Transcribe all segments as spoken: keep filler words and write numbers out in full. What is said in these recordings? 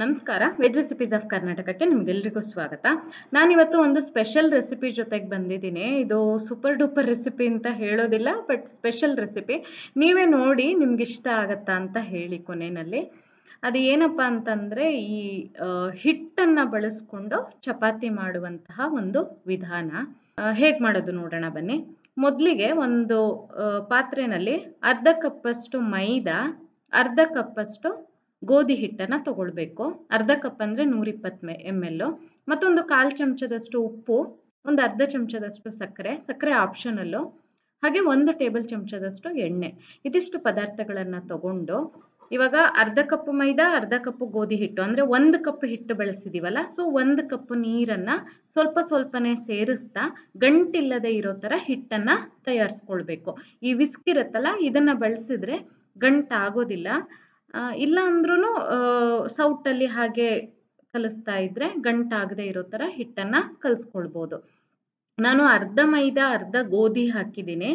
ನಮಸ್ಕಾರ veg recipes of ಕರ್ನಾಟಕಕ್ಕೆ ನಿಮಗೆಲ್ಲರಿಗೂ ಸ್ವಾಗತ। ನಾನು ಇವತ್ತು ಒಂದು ಸ್ಪೆಷಲ್ ರೆಸಿಪಿ ಜೊತೆಗೆ ಬಂದಿದ್ದೀನಿ। ಇದು ಸೂಪರ್ ಡೂಪರ್ ರೆಸಿಪಿ ಅಂತ ಹೇಳೋದಿಲ್ಲ, ಬಟ್ ಸ್ಪೆಷಲ್ ರೆಸಿಪಿ, ನೀವೇ ನೋಡಿ ನಿಮಗೆ ಇಷ್ಟ ಆಗುತ್ತಾ ಅಂತ ಹೇಳಿ ಕೊನೆಯಲ್ಲಿ। ಅದು ಏನಪ್ಪ ಅಂತಂದ್ರೆ ಈ ಹಿಟ್ಟನ್ನ ಬಳಸಿಕೊಂಡು ಚಪಾತಿ ಮಾಡುವಂತಹ ಒಂದು ವಿಧಾನ। ಹೇಗೆ ಮಾಡೋದು ನೋಡೋಣ ಬನ್ನಿ। ಮೊದಲಿಗೆ ಒಂದು ಪಾತ್ರೆನಲ್ಲಿ ಅರ್ಧ ಕಪ್ಪಷ್ಟು ಮೈದಾ, ಅರ್ಧ ಕಪ್ಪಷ್ಟು ಗೋಧಿ ಹಿಟ್ಟನ್ನು ತಗೊಳ್ಬೇಕು। ಅರ್ಧ ಕಪ್ ಅಂದರೆ ನೂರ ಇಪ್ಪತ್ತು ಎಮ್ ಎಲ್, ಮತ್ತೊಂದು ಕಾಲು ಚಮಚದಷ್ಟು ಉಪ್ಪು, ಒಂದು ಅರ್ಧ ಚಮಚದಷ್ಟು ಸಕ್ಕರೆ, ಸಕ್ಕರೆ ಆಪ್ಷನಲ್ಲು, ಹಾಗೆ ಒಂದು ಟೇಬಲ್ ಚಮಚದಷ್ಟು ಎಣ್ಣೆ, ಇದಿಷ್ಟು ಪದಾರ್ಥಗಳನ್ನು ತಗೊಂಡು ಇವಾಗ ಅರ್ಧ ಕಪ್ ಮೈದಾ ಅರ್ಧ ಕಪ್ ಗೋಧಿ ಹಿಟ್ಟು ಅಂದರೆ ಒಂದು ಕಪ್ ಹಿಟ್ಟು ಬಳಸಿದೀವಲ್ಲ, ಸೊ ಒಂದು ಕಪ್ ನೀರನ್ನು ಸ್ವಲ್ಪ ಸ್ವಲ್ಪನೇ ಸೇರಿಸ್ತಾ ಗಂಟಿಲ್ಲದೆ ಇರೋ ಥರ ಹಿಟ್ಟನ್ನು ತಯಾರಿಸ್ಕೊಳ್ಬೇಕು। ಈ ವಿಸ್ಕ್ ಇರುತ್ತಲ್ಲ ಇದನ್ನು ಬಳಸಿದ್ರೆ ಗಂಟಾಗೋದಿಲ್ಲ, ಇಲ್ಲ ಅಂದ್ರೂ ಸೌಟಲ್ಲಿ ಹಾಗೆ ಕಲಿಸ್ತಾ ಇದ್ರೆ ಗಂಟಾಗದೆ ಇರೋ ಥರ ಹಿಟ್ಟನ್ನು ಕಲಿಸ್ಕೊಳ್ಬೋದು। ನಾನು ಅರ್ಧ ಮೈದಾ ಅರ್ಧ ಗೋಧಿ ಹಾಕಿದ್ದೀನಿ,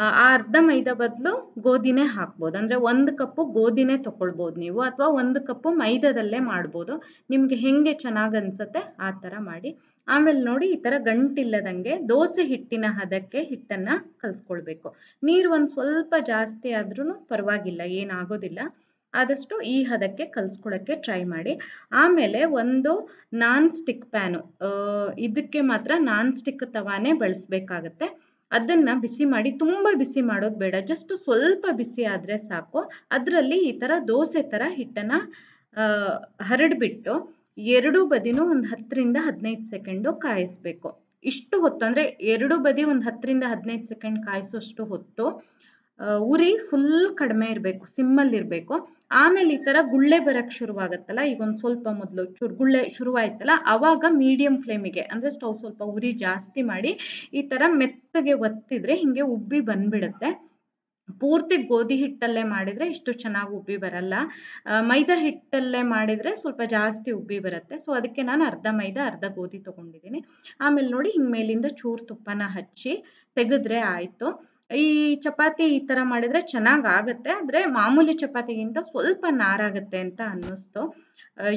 ಆ ಅರ್ಧ ಮೈದಾ ಬದಲು ಗೋಧಿನೇ ಹಾಕ್ಬೋದು, ಅಂದರೆ ಒಂದು ಕಪ್ಪು ಗೋಧಿನೇ ತೊಗೊಳ್ಬೋದು ನೀವು, ಅಥವಾ ಒಂದು ಕಪ್ಪು ಮೈದಾದಲ್ಲೇ ಮಾಡ್ಬೋದು, ನಿಮಗೆ ಹೆಂಗೆ ಚೆನ್ನಾಗಿ ಅನಿಸುತ್ತೆ ಆ ಥರ ಮಾಡಿ। ಆಮೇಲೆ ನೋಡಿ ಈ ಥರ ಗಂಟಿಲ್ಲದಂಗೆ ದೋಸೆ ಹಿಟ್ಟಿನ ಹದಕ್ಕೆ ಹಿಟ್ಟನ್ನು ಕಲಿಸ್ಕೊಳ್ಬೇಕು। ನೀರು ಒಂದು ಸ್ವಲ್ಪ ಜಾಸ್ತಿ ಆದ್ರೂ ಪರವಾಗಿಲ್ಲ, ಏನಾಗೋದಿಲ್ಲ, ಆದಷ್ಟು ಈ ಹದಕ್ಕೆ ಕಲಿಸ್ಕೊಳಕ್ಕೆ ಟ್ರೈ ಮಾಡಿ। ಆಮೇಲೆ ಒಂದು ನಾನ್ ಸ್ಟಿಕ್ ಪ್ಯಾನು, ಇದಕ್ಕೆ ಮಾತ್ರ ನಾನ್ ಸ್ಟಿಕ್ ತವಾನೇ ಬಳಸಬೇಕಾಗತ್ತೆ, ಅದನ್ನು ಬಿಸಿ ಮಾಡಿ, ತುಂಬ ಬಿಸಿ ಮಾಡೋದು ಬೇಡ, ಜಸ್ಟ್ ಸ್ವಲ್ಪ ಬಿಸಿ ಆದರೆ ಸಾಕು। ಅದರಲ್ಲಿ ಈ ಥರ ದೋಸೆ ಥರ ಹಿಟ್ಟನ್ನು ಹರಡಿಬಿಟ್ಟು ಎರಡೂ ಬದಿನೂ ಒಂದು ಹತ್ತರಿಂದ ಹದಿನೈದು ಸೆಕೆಂಡು ಕಾಯಿಸ್ಬೇಕು, ಇಷ್ಟು ಹೊತ್ತು, ಅಂದರೆ ಎರಡೂ ಬದಿ ಒಂದು ಹತ್ತರಿಂದ ಹದಿನೈದು ಸೆಕೆಂಡ್ ಕಾಯಿಸೋಷ್ಟು ಹೊತ್ತು, ಉರಿ ಫುಲ್ ಕಡಿಮೆ ಇರಬೇಕು, ಸಿಮ್ಮಲ್ಲಿ ಇರಬೇಕು। ಆಮೇಲೆ ಈ ಥರ ಗುಳ್ಳೆ ಬರೋಕ್ಕೆ ಶುರುವಾಗುತ್ತಲ್ಲ, ಈಗ ಒಂದು ಸ್ವಲ್ಪ ಮೊದಲು ಚೂರು ಗುಳ್ಳೆ ಶುರುವಾಯ್ತಲ್ಲ ಆವಾಗ ಮೀಡಿಯಂ ಫ್ಲೇಮಿಗೆ, ಅಂದರೆ ಸ್ಟವ್ ಸ್ವಲ್ಪ ಉರಿ ಜಾಸ್ತಿ ಮಾಡಿ ಈ ಥರ ಮೆತ್ತಗೆ ಒತ್ತಿದ್ರೆ ಹಿಂಗೆ ಉಬ್ಬಿ ಬಂದ್ಬಿಡುತ್ತೆ। ಪೂರ್ತಿ ಗೋಧಿ ಹಿಟ್ಟಲ್ಲೇ ಮಾಡಿದರೆ ಇಷ್ಟು ಚೆನ್ನಾಗಿ ಉಬ್ಬಿ ಬರಲ್ಲ, ಮೈದಾ ಹಿಟ್ಟಲ್ಲೇ ಮಾಡಿದರೆ ಸ್ವಲ್ಪ ಜಾಸ್ತಿ ಉಬ್ಬಿ ಬರುತ್ತೆ, ಸೊ ಅದಕ್ಕೆ ನಾನು ಅರ್ಧ ಮೈದಾ ಅರ್ಧ ಗೋಧಿ ತೊಗೊಂಡಿದ್ದೀನಿ। ಆಮೇಲೆ ನೋಡಿ ಹಿಂಗೆ ಮೇಲಿಂದ ಚೂರು ತುಪ್ಪನ ಹಚ್ಚಿ ತೆಗೆದ್ರೆ ಆಯಿತು। ಈ ಚಪಾತಿ ಈ ಥರ ಮಾಡಿದರೆ ಚೆನ್ನಾಗಾಗತ್ತೆ, ಆದರೆ ಮಾಮೂಲಿ ಚಪಾತಿಗಿಂತ ಸ್ವಲ್ಪ ನಾರಾಗುತ್ತೆ ಅಂತ ಅನ್ನಿಸ್ತು,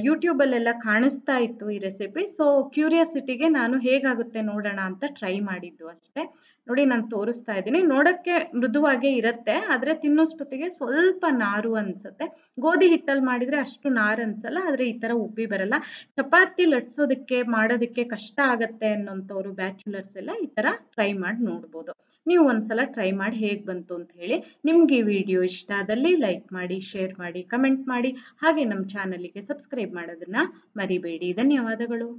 ಯೂಟ್ಯೂಬಲ್ಲೆಲ್ಲ ಕಾಣಿಸ್ತಾ ಇತ್ತು ಈ ರೆಸಿಪಿ, ಸೊ ಕ್ಯೂರಿಯಾಸಿಟಿಗೆ ನಾನು ಹೇಗಾಗುತ್ತೆ ನೋಡೋಣ ಅಂತ ಟ್ರೈ ಮಾಡಿದ್ದು ಅಷ್ಟೇ। ನೋಡಿ ನಾನು ತೋರಿಸ್ತಾ ಇದ್ದೀನಿ, ನೋಡೋಕ್ಕೆ ಮೃದುವಾಗೇ ಇರುತ್ತೆ, ಆದರೆ ತಿನ್ನೋಷ್ಟೊತ್ತಿಗೆ ಸ್ವಲ್ಪ ನಾರು ಅನಿಸುತ್ತೆ, ಗೋಧಿ ಹಿಟ್ಟಲ್ಲಿ ಮಾಡಿದರೆ ಅಷ್ಟು ನಾರು ಅನಿಸಲ್ಲ, ಆದರೆ ಈ ಥರ ಉಬ್ಬಿ ಬರಲ್ಲ, ಚಪಾತಿ ಲಟ್ಸೋದಕ್ಕೆ ಮಾಡೋದಕ್ಕೆ ಕಷ್ಟ ಆಗುತ್ತೆ ಅನ್ನೋಂಥವ್ರು ಬ್ಯಾಚುಲರ್ಸ್ ಎಲ್ಲ ಈ ಥರ ಟ್ರೈ ಮಾಡಿ ನೋಡ್ಬೋದು। ನೀವು ಒಂದ್ಸಲ ಟ್ರೈ ಮಾಡಿ ಹೇಗೆ ಬಂತು ಅಂತ ಹೇಳಿ, ನಿಮ್ಗೆ ಈ ವಿಡಿಯೋ ಇಷ್ಟ ಆದಲ್ಲಿ ಲೈಕ್ ಮಾಡಿ, ಶೇರ್ ಮಾಡಿ, ಕಮೆಂಟ್ ಮಾಡಿ, ಹಾಗೆ ನಮ್ಮ ಚಾನಲಿಗೆ ಸಬ್ಸ್ಕ್ರೈಬ್ ಮಾಡೋದನ್ನ ಮರಿಬೇಡಿ। ಧನ್ಯವಾದಗಳು.